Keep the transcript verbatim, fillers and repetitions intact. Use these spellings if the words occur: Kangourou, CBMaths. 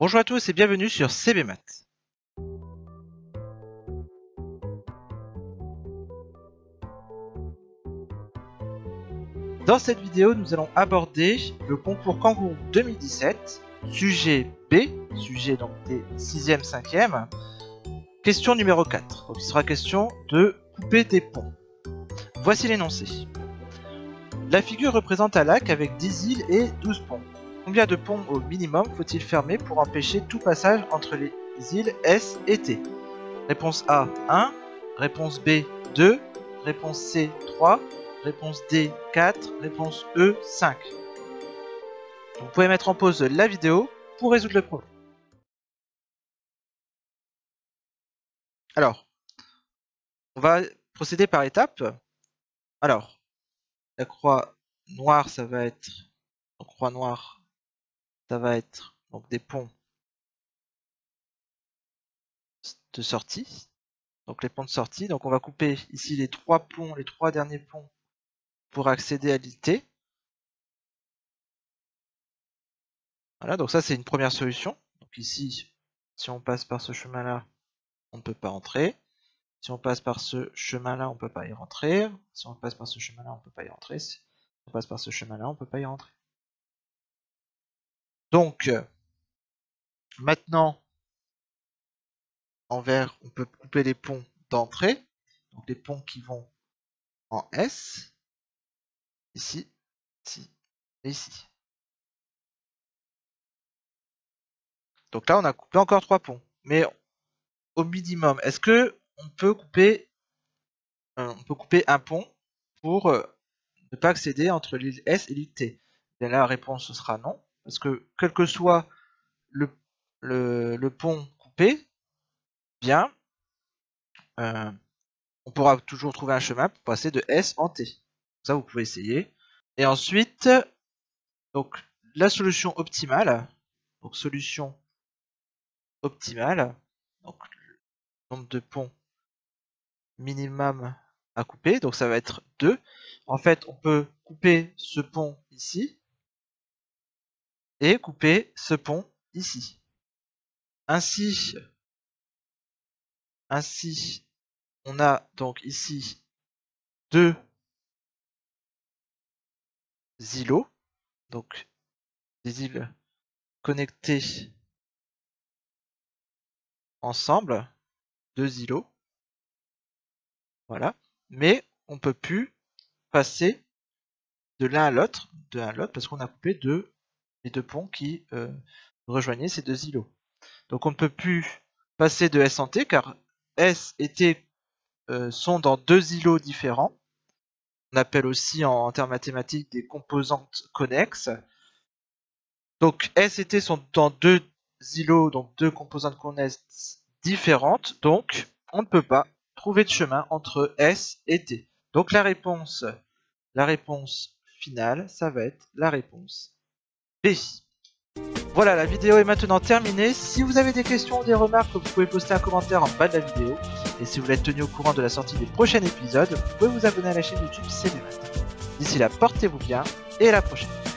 Bonjour à tous et bienvenue sur CBMaths. Dans cette vidéo, nous allons aborder le concours Kangourou deux mille dix-sept, sujet B, sujet donc des sixième, cinquième, question numéro quatre. Donc, il sera question de couper des ponts. Voici l'énoncé. La figure représente un lac avec dix îles et douze ponts. Combien de ponts au minimum faut-il fermer pour empêcher tout passage entre les îles S et T? Réponse A, un. Réponse B, deux. Réponse C, trois. Réponse D, quatre. Réponse E, cinq. Vous pouvez mettre en pause la vidéo pour résoudre le problème. Alors, on va procéder par étapes. Alors, la croix noire, ça va être... La croix noire... ça va être donc des ponts de sortie, donc les ponts de sortie. Donc on va couper ici les trois ponts, les trois derniers ponts pour accéder à l'île T. Voilà, donc ça c'est une première solution. Donc ici, si on passe par ce chemin-là, on ne peut pas entrer. Si on passe par ce chemin-là, on ne peut pas y rentrer. Si on passe par ce chemin-là, on ne peut pas y rentrer. Si on passe par ce chemin-là, on ne peut pas y rentrer. Donc, maintenant, en vert, on peut couper les ponts d'entrée, donc les ponts qui vont en S, ici, ici et ici. Donc là, on a coupé encore trois ponts, mais au minimum, est-ce que on peut couper, euh, on peut couper un pont pour euh, ne pas accéder entre l'île S et l'île T? Bien là, la réponse sera non. Parce que quel que soit le, le, le pont coupé, bien, euh, on pourra toujours trouver un chemin pour passer de S en T. Ça, vous pouvez essayer. Et ensuite, donc la solution optimale, donc solution optimale, donc le nombre de ponts minimum à couper, donc ça va être deux. En fait, on peut couper ce pont ici. Et couper ce pont ici. Ainsi, ainsi, on a donc ici deux îlots, donc des îles connectées ensemble, deux îlots. Voilà, mais on ne peut plus passer de l'un à l'autre, de l'un à l'autre, parce qu'on a coupé deux. Les deux ponts qui euh, rejoignaient ces deux îlots. Donc on ne peut plus passer de S en T car S et T euh, sont dans deux îlots différents. On appelle aussi en, en termes mathématiques des composantes connexes. Donc S et T sont dans deux îlots, donc deux composantes connexes différentes. Donc on ne peut pas trouver de chemin entre S et T. Donc la réponse, la réponse finale, ça va être la réponse B. Voilà, la vidéo est maintenant terminée. Si vous avez des questions ou des remarques, vous pouvez poster un commentaire en bas de la vidéo. Et si vous voulez être tenu au courant de la sortie des prochains épisodes, vous pouvez vous abonner à la chaîne YouTube CBMaths. D'ici là, portez-vous bien et à la prochaine.